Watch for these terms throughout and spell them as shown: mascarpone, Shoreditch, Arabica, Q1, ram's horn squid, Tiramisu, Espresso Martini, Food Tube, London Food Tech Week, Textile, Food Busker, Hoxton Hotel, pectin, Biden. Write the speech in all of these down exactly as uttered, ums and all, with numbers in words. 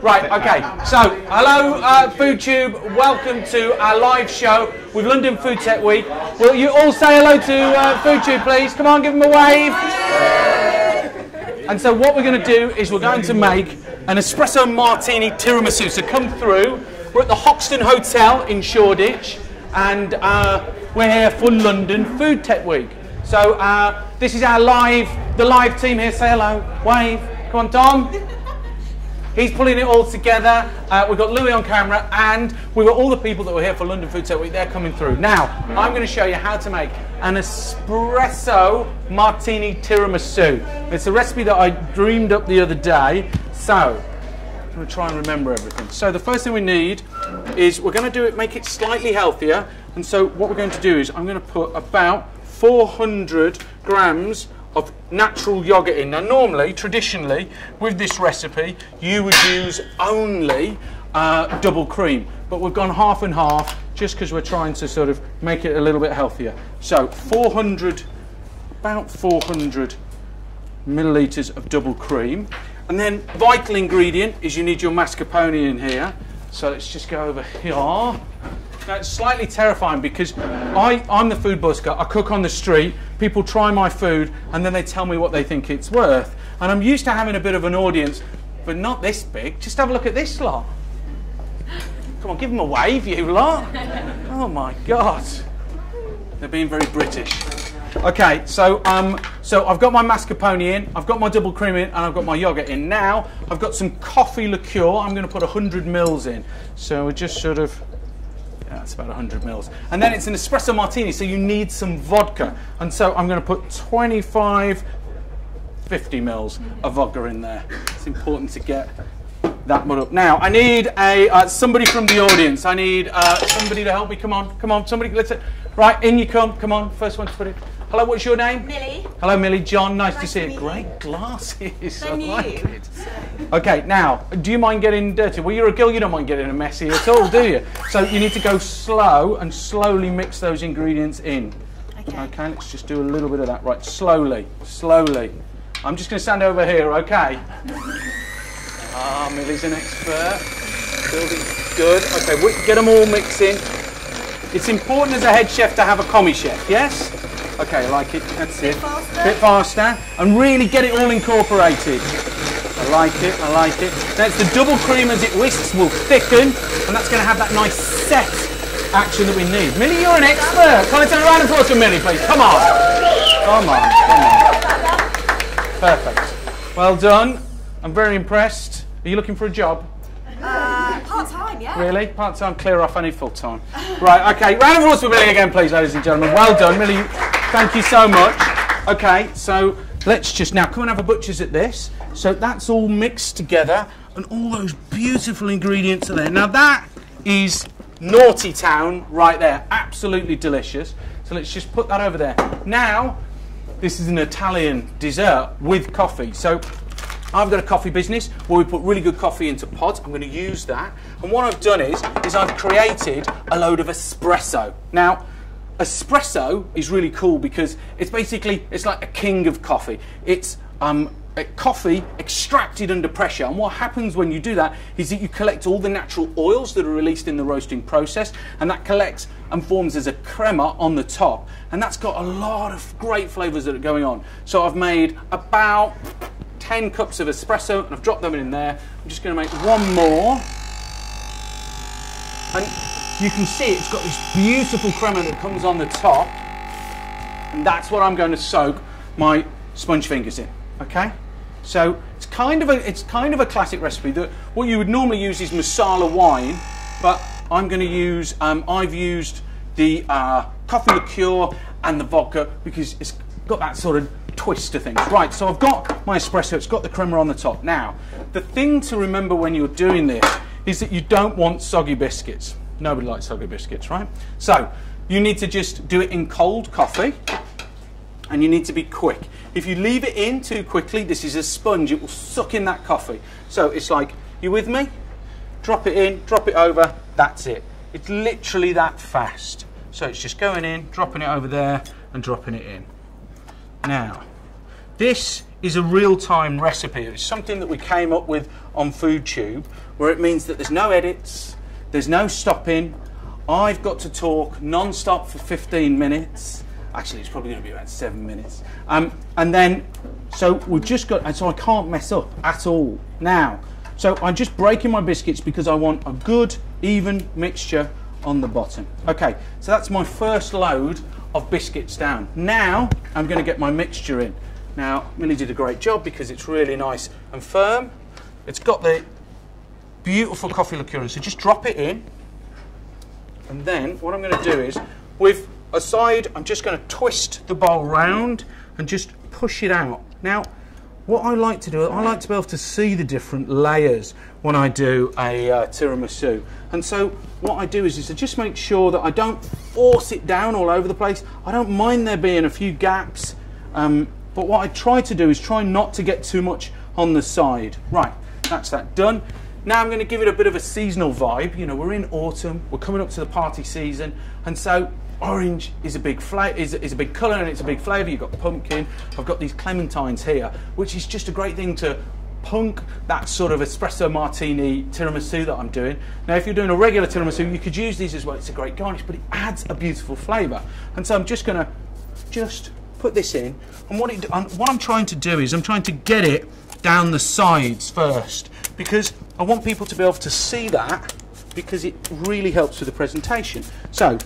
Right, okay. So, hello, uh, Food Tube. Welcome to our live show with London Food Tech Week. Will you all say hello to uh, Food Tube, please? Come on, give them a wave. And so what we're going to do is we're going to make an Espresso Martini Tiramisu. So come through. We're at the Hoxton Hotel in Shoreditch, and uh, we're here for London Food Tech Week. So uh, this is our live, the live team here. Say hello, wave. Come on, Tom. He's pulling it all together. Uh, we've got Louis on camera, and we've got all the people that were here for London Food Tech Week. They're coming through. Now, I'm going to show you how to make an espresso martini tiramisu. It's a recipe that I dreamed up the other day. So, I'm going to try and remember everything. So, the first thing we need is we're going to do it, make it slightly healthier. And so, what we're going to do is I'm going to put about four hundred grams of natural yogurt in. Now normally, traditionally, with this recipe, you would use only uh, double cream, but we've gone half and half just because we're trying to sort of make it a little bit healthier. So four hundred, about four hundred millilitres of double cream. And then vital ingredient is you need your mascarpone in here. So let's just go over here. Now, it's slightly terrifying because I, I'm the food busker. I cook on the street, people try my food, and then they tell me what they think it's worth. And I'm used to having a bit of an audience, but not this big. Just have a look at this lot. Come on, give them a wave, you lot. Oh my God. They're being very British. Okay, so um, so I've got my mascarpone in, I've got my double cream in, and I've got my yogurt in. Now, I've got some coffee liqueur. I'm gonna put one hundred mils in. So we're just sort of, that's about one hundred mils. And then it's an espresso martini, so you need some vodka. And so I'm going to put twenty-five, fifty mils of vodka in there. It's important to get that mud up. Now, I need a uh, somebody from the audience. I need uh, somebody to help me. Come on, come on, somebody. Let's, right, in you come. Come on, first one to put it. Hello, what's your name? Millie. Hello, Millie. John, nice, nice to see to you. Great glasses. I like you. It. Okay, now, do you mind getting dirty? Well, you're a girl, you don't mind getting messy at all, do you? So you need to go slow and slowly mix those ingredients in. Okay. Okay, let's just do a little bit of that. Right, slowly, slowly. I'm just going to stand over here, okay? Ah, Millie's an expert. Building good. Okay, we get them all mixed in. It's important as a head chef to have a commie chef, yes? Okay, I like it. That's it. A bit faster. And really get it all incorporated. I like it, I like it. That's the double cream as it whisks will thicken, and that's going to have that nice set action that we need. Millie, you're an expert. Can I turn around and talk to Millie, please? Come on. Come on, come on. Perfect. Well done. I'm very impressed. Are you looking for a job? Uh, part-time, yeah. Really? Part-time, clear off, I need full-time. Right, okay. Round of applause for Millie again, please, ladies and gentlemen. Well done, Millie. Thank you so much. Okay, so let's just now come and have a butcher's at this. So that's all mixed together, and all those beautiful ingredients are there. Now that is Naughty Town right there. Absolutely delicious. So let's just put that over there. Now, this is an Italian dessert with coffee. So I've got a coffee business where we put really good coffee into pods. I'm going to use that. And what I've done is, is I've created a load of espresso. Now, espresso is really cool because it's basically, it's like a king of coffee. It's um, a coffee extracted under pressure, and what happens when you do that is that you collect all the natural oils that are released in the roasting process, and that collects and forms as a crema on the top, and that's got a lot of great flavours that are going on. So I've made about ten cups of espresso, and I've dropped them in there. I'm just going to make one more, and you can see it's got this beautiful crema that comes on the top, and that's what I'm going to soak my sponge fingers in. Okay, so it's kind of a it's kind of a classic recipe that what you would normally use is masala wine, but I'm going to use um, I've used the uh, coffee liqueur and the vodka because it's got that sort of twist to things. Right, so I've got my espresso. It's got the crema on the top. Now, the thing to remember when you're doing this is that you don't want soggy biscuits. Nobody likes soggy biscuits, right? So you need to just do it in cold coffee, and you need to be quick. If you leave it in too quickly, this is a sponge, it will suck in that coffee. So it's like, you with me? Drop it in, drop it over, that's it. It's literally that fast. So it's just going in, dropping it over there, and dropping it in. Now, this is a real-time recipe. It's something that we came up with on Food Tube, where it means that there's no edits, there's no stopping. I've got to talk non-stop for fifteen minutes. Actually, it's probably going to be about seven minutes. Um, and then, so we've just got, and so I can't mess up at all now. So I'm just breaking my biscuits because I want a good, even mixture on the bottom. Okay, so that's my first load of biscuits down. Now, I'm going to get my mixture in. Now, Millie did a great job because it's really nice and firm. It's got the beautiful coffee liqueur, so just drop it in. And then, what I'm going to do is, with a side, I'm just going to twist the bowl round and just push it out. Now, what I like to do, I like to be able to see the different layers when I do a uh, tiramisu. And so what I do is, is I just make sure that I don't force it down all over the place. I don't mind there being a few gaps, um, but what I try to do is try not to get too much on the side. Right, that's that done. Now I'm going to give it a bit of a seasonal vibe. You know, we're in autumn, we're coming up to the party season, and so orange is a big flavor, is, is a big color, and it's a big flavor. You've got pumpkin. I've got these clementines here, which is just a great thing to punk that sort of espresso martini tiramisu that I'm doing. Now, if you're doing a regular tiramisu, you could use these as well. It's a great garnish, but it adds a beautiful flavor. And so I'm just going to just put this in. And what, it, and what I'm trying to do is I'm trying to get it down the sides first, because I want people to be able to see that, because it really helps with the presentation. So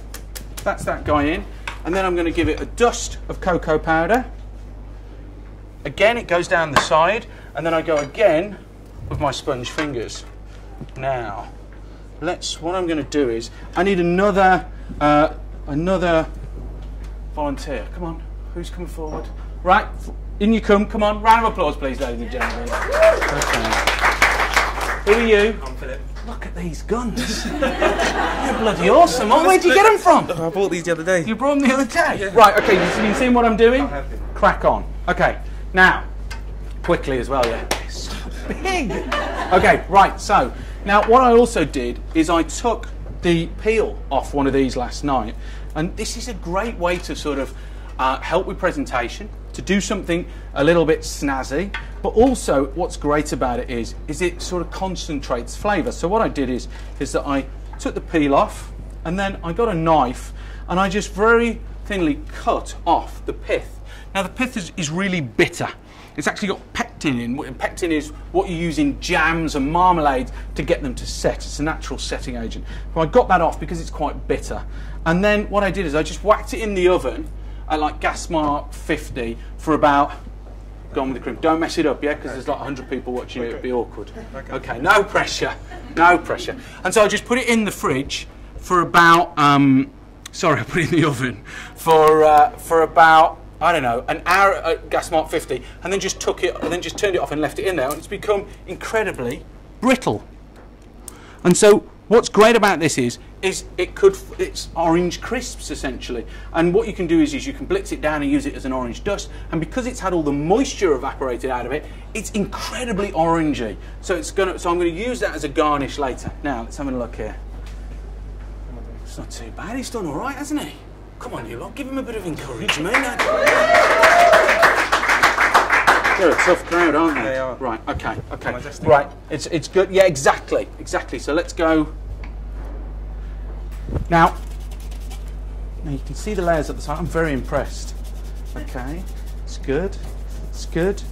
that's that guy in, and then I'm going to give it a dust of cocoa powder. Again, it goes down the side, and then I go again with my sponge fingers. Now, let's. What I'm going to do is, I need another, uh, another volunteer. Come on, who's coming forward? Right, in you come. Come on, round of applause, please, ladies and gentlemen. Okay. Who are you? I'm Philip. Look at these guns. They're bloody awesome. Oh, where'd you get them from? I bought these the other day. You brought them the other day? Yeah. Right, okay, you've seen, seen what I'm doing? I have been. Crack on. Okay, now, quickly as well, yeah. They're so big. Okay, right, so, now what I also did is I took the peel off one of these last night, and this is a great way to sort of uh, help with presentation, to do something a little bit snazzy, but also what's great about it is, is it sort of concentrates flavour. So what I did is, is that I took the peel off, and then I got a knife, and I just very thinly cut off the pith. Now the pith is, is really bitter. It's actually got pectin in. Pectin is what you use in jams and marmalades to get them to set. It's a natural setting agent. So I got that off because it's quite bitter. And then what I did is I just whacked it in the oven at like gas mark fifty for about, gone with the cream. Don't mess it up, yeah, because there's like a hundred people watching it, it'd be awkward. Okay. Okay, no pressure, no pressure. And so I just put it in the fridge for about, um, sorry, I put it in the oven for uh, for about, I don't know, an hour at gas mark fifty, and then just took it, and then just turned it off and left it in there, and it's become incredibly brittle. And so what's great about this is, is it could, it's orange crisps essentially, and what you can do is, is you can blitz it down and use it as an orange dust, and because it's had all the moisture evaporated out of it, it's incredibly orangey. So it's gonna, so I'm gonna use that as a garnish later. Now let's have a look here. It's not too bad. He's done all right, hasn't he? Come on, you lot, give him a bit of encouragement. They're a tough crowd, aren't they? They are. Right. Okay. Okay. Right. It's it's good. Yeah. Exactly. Exactly. So let's go. Now, now you can see the layers at the side. I'm very impressed. Okay, it's good, it's good.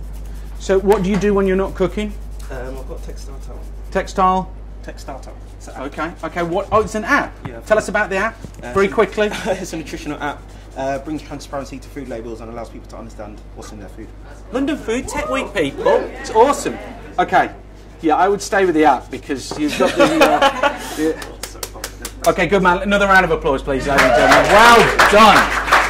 So what do you do when you're not cooking? Um, I've got Textile towel. Textile? Textile towel. It's an app. Okay, okay, what, oh, it's an app? Yeah. Tell us about the app, uh, very quickly. It's a nutritional app. Uh, brings transparency to food labels and allows people to understand what's in their food. London Food Tech Week, people. It's awesome. Okay, yeah, I would stay with the app because you've got the... Uh, the Okay, good man. Another round of applause, please, ladies and gentlemen. Well done.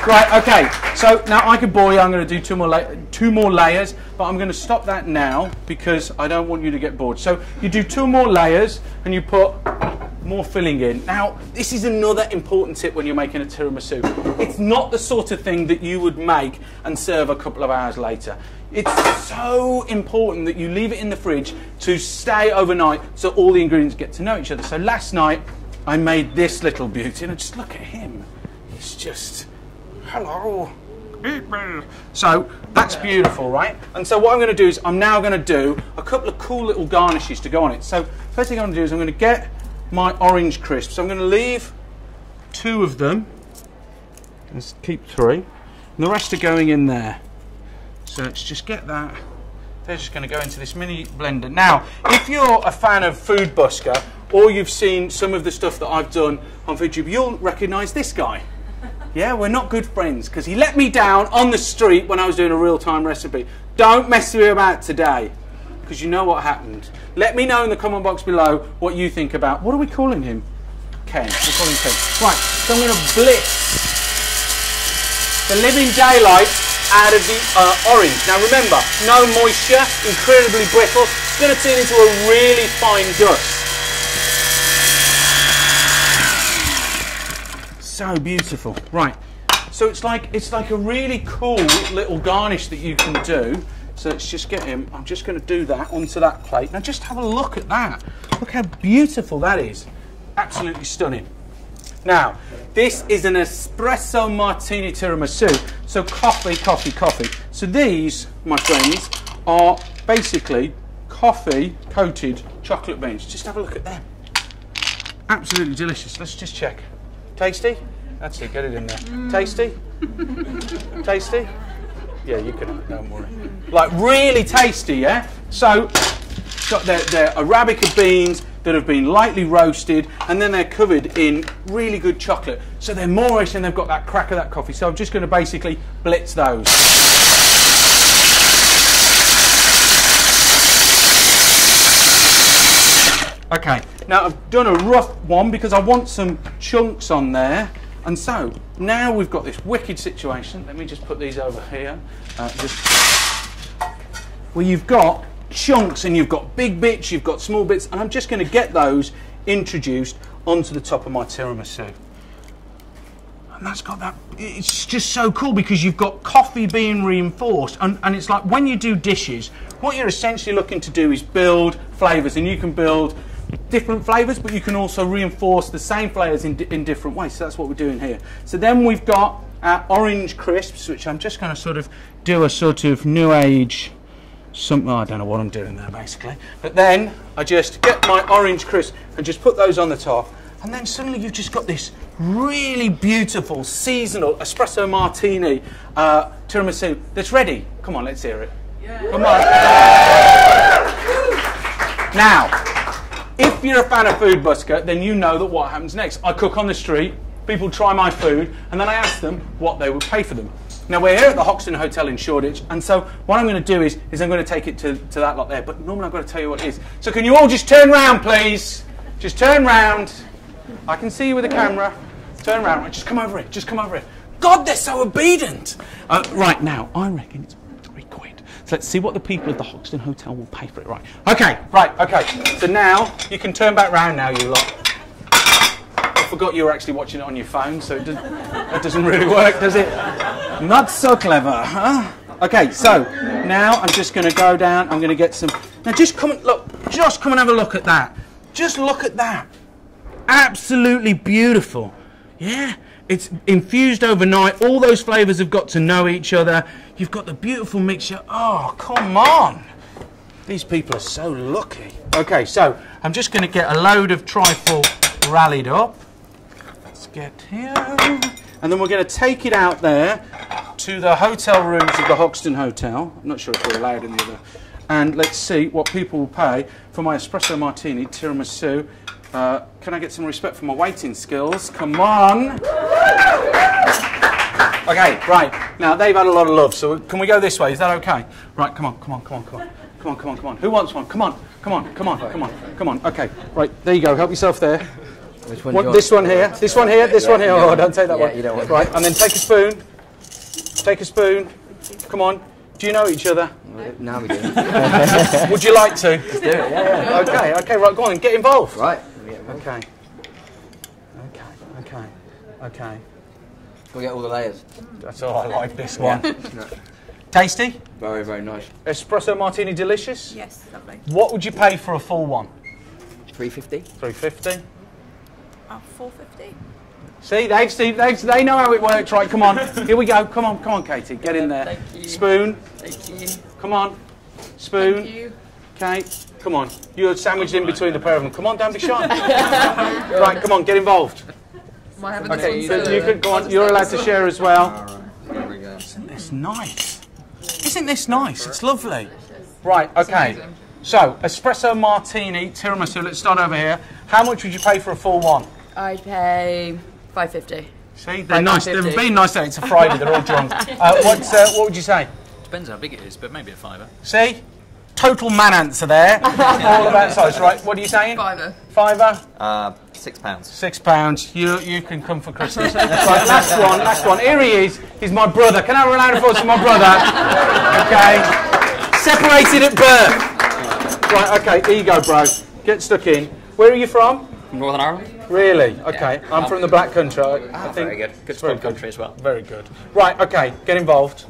Right, okay. So now I could bore you. I'm going to do two more, two more layers, but I'm going to stop that now because I don't want you to get bored. So you do two more layers and you put more filling in. Now, this is another important tip when you're making a tiramisu. It's not the sort of thing that you would make and serve a couple of hours later. It's so important that you leave it in the fridge to stay overnight so all the ingredients get to know each other. So last night, I made this little beauty, and just look at him. He's just, hello. So that's beautiful, right? And so what I'm going to do is I'm now going to do a couple of cool little garnishes to go on it. So first thing I'm going to do is I'm going to get my orange crisps. I'm going to leave two of them and keep three, and the rest are going in there. So let's just get that. They're just going to go into this mini blender. Now, if you're a fan of Food Busker, or you've seen some of the stuff that I've done on Food Tube, you'll recognise this guy. Yeah, we're not good friends, because he let me down on the street when I was doing a real-time recipe. Don't mess with me about today, because you know what happened. Let me know in the comment box below what you think about... What are we calling him? Ken. We're calling Ken. Right, so I'm going to blitz the living daylight out of the uh, orange. Now remember, no moisture, incredibly brittle. It's going to turn into a really fine dust. So beautiful. Right, so it's like it's like a really cool little garnish that you can do. So let's just get him. I'm just going to do that onto that plate. Now just have a look at that. Look how beautiful that is. Absolutely stunning. Now this is an espresso martini tiramisu. So coffee, coffee, coffee. So these, my friends, are basically coffee coated chocolate beans. Just have a look at them. Absolutely delicious. Let's just check. Tasty? That's it, get it in there. Mm. Tasty? Tasty? Yeah, you can have it, don't worry. Like really tasty, yeah? So, got their, their Arabica beans that have been lightly roasted, and then they're covered in really good chocolate. So they're moreish and they've got that crack of that coffee. So I'm just going to basically blitz those. Okay, now I've done a rough one because I want some chunks on there. And so, now we've got this wicked situation. Let me just put these over here. Uh, just where you've got chunks and you've got big bits, you've got small bits, and I'm just going to get those introduced onto the top of my tiramisu. And that's got that, it's just so cool because you've got coffee being reinforced, and, and it's like when you do dishes, what you're essentially looking to do is build flavours, and you can build different flavours, but you can also reinforce the same flavours in, in different ways. So that's what we're doing here. So then we've got our orange crisps, which I'm just going to sort of do a sort of new age something. I don't know what I'm doing there basically, but then I just get my orange crisps and just put those on the top, and then suddenly you've just got this really beautiful seasonal espresso martini uh, tiramisu that's ready. Come on, let's hear it. Yeah. Come on. Yeah. Now, if you're a fan of Food Busker, then you know that what happens next. I cook on the street, people try my food, and then I ask them what they would pay for them. Now we're here at the Hoxton Hotel in Shoreditch, and so what I'm going to do is, is I'm going to take it to, to that lot there, but normally I've got to tell you what it is. So can you all just turn round, please? Just turn round. I can see you with the camera. Turn round, right, just come over here, just come over here. God, they're so obedient. Uh, right, now, I reckon it's three quid. Let's see what the people of the Hoxton Hotel will pay for it, right? Okay, right, okay. So now, you can turn back round now, you lot. I forgot you were actually watching it on your phone, so it doesn't, that doesn't really work, does it? Not so clever, huh? Okay, so now I'm just going to go down, I'm going to get some... Now just come and look, just come and have a look at that. Just look at that. Absolutely beautiful. Yeah. It's infused overnight. All those flavours have got to know each other. You've got the beautiful mixture. Oh, come on. These people are so lucky. Okay, so I'm just going to get a load of trifle rallied up. Let's get here. And then we're going to take it out there to the hotel rooms of the Hoxton Hotel. I'm not sure if we're allowed in the other. And let's see what people will pay for my espresso martini tiramisu. Uh, can I get some respect for my waiting skills? Come on! Okay, right. Now, they've had a lot of love, so can we go this way? Is that okay? Right, come on, come on, come on, come on. Come on, come on, come on. Who wants one? Come on, come on, come on, come on, come on. Okay, right, there you go. Help yourself there. Which one? What, this one here, this one here, this one here. Oh, don't take that one. Yeah, you don't want right, and then take a spoon. Take a spoon. Come on. Do you know each other? No, we don't. Would you like to? Let's do it, yeah, yeah. Okay, okay, right, go on, get involved. Right. Okay. Okay. Okay. Okay. We'll get all the layers. That's all I like this one. Yeah. Tasty? Very, very nice. Espresso martini delicious? Yes, lovely. What would you pay for a full one? three fifty. three fifty. About four fifty. See, they've seen, they've, they know how it works, right? Come on, here we go. Come on, come on, Katie, get in there. Thank you. Spoon. Thank you. Come on, spoon. Thank you. Kate, come on. You're sandwiched in between the pair of them. Come on, don't be shy. Right, come on, get involved. Okay, so you could go on. You're allowed to share as well. There we go. Isn't this nice? Isn't this nice? It's lovely. Right. Okay. So, espresso martini, tiramisu. Let's start over here. How much would you pay for a full one? I'd pay five fifty. See, they're nice. They've been nice. It's a Friday. They're all drunk. Uh, what's, uh, what would you say? Depends how big it is, but maybe a fiver. See, total man answer there. All about size, right? What are you saying? Fiver. Fiver. Uh, six pounds. Six pounds. You you can come for Christmas. Right, last one. Last one. Here he is. He's my brother. Can I have a round of applause for my brother? Okay. Separated at birth. Right, okay, here you go, bro. Get stuck in. Where are you from? Northern Ireland. Really? Okay, yeah. I'm from the Black Country. I, ah, I think very good. Good very country good. As well. Very good. Right, okay, get involved.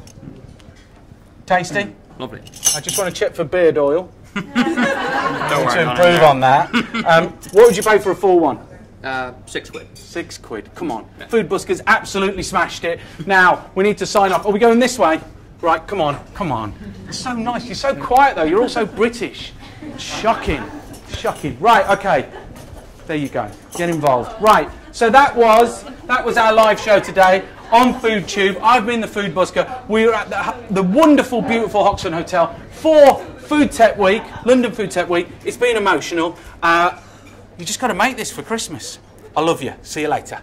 Tasty? Mm, lovely. I just want to check for beard oil. Don't worry, to improve on that. Um, what would you pay for a full one? Uh, six quid. Six quid, come on. Yeah. Food Busker's absolutely smashed it. Now, we need to sign off. Are we going this way? Right, come on, come on. It's so nice. You're so quiet, though. You're all so British. Shocking, shocking. Right, okay. There you go. Get involved. Right. So that was that was our live show today on Food Tube. I've been the Food Busker. We are at the, the wonderful, beautiful Hoxton Hotel for Food Tech Week, London Food Tech Week. It's been emotional. Uh, you just got to make this for Christmas. I love you. See you later.